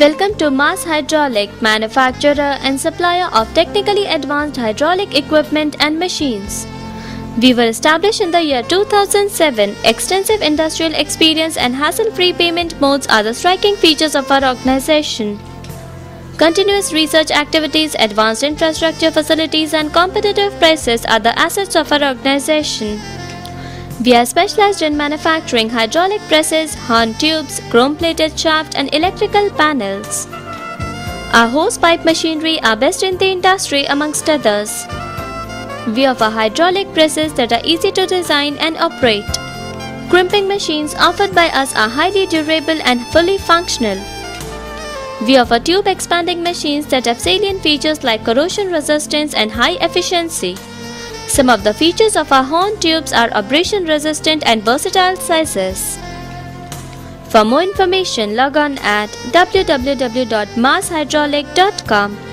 Welcome to Mas Hydraulic, manufacturer and supplier of technically advanced hydraulic equipment and machines. We were established in the year 2007. Extensive industrial experience and hassle-free payment modes are the striking features of our organization. Continuous research activities, advanced infrastructure facilities and competitive prices are the assets of our organization. We are specialized in manufacturing hydraulic presses, horn tubes, chrome-plated shaft and electrical panels. Our hose pipe machinery are best in the industry amongst others. We offer hydraulic presses that are easy to design and operate. Crimping machines offered by us are highly durable and fully functional. We offer tube expanding machines that have salient features like corrosion resistance and high efficiency. Some of the features of our horn tubes are abrasion resistant and versatile sizes. For more information, log on at www.mashydraulic.com.